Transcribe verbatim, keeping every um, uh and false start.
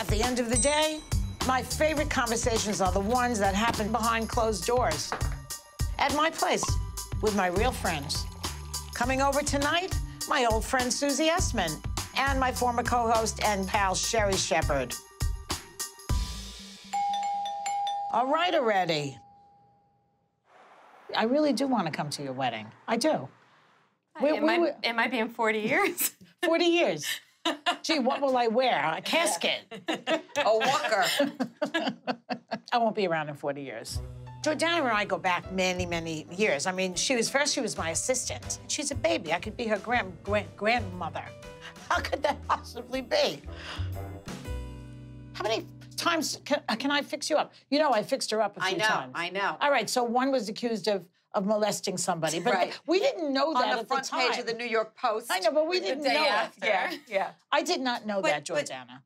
At the end of the day, my favorite conversations are the ones that happen behind closed doors. At my place, with my real friends. Coming over tonight, my old friend Susie Essman and my former co-host and pal Sherry Shepherd. All right already. I really do want to come to your wedding. I do. We, it, we, might, it might be in forty years. forty years. Gee, what will I wear? A casket. Yeah. A walker. I won't be around in forty years. Jordana and I go back many, many years. I mean, she was first, she was my assistant. She's a baby. I could be her grand, grand grandmother. How could that possibly be? How many times can, can I fix you up? You know, I fixed her up a few I know, times. I know. All right, so one was accused of of molesting somebody, but right. we didn't know that at the time. On the front page of the New York Post. I know, but we didn't know after. Yeah, yeah. I did not know but, that, Jordana.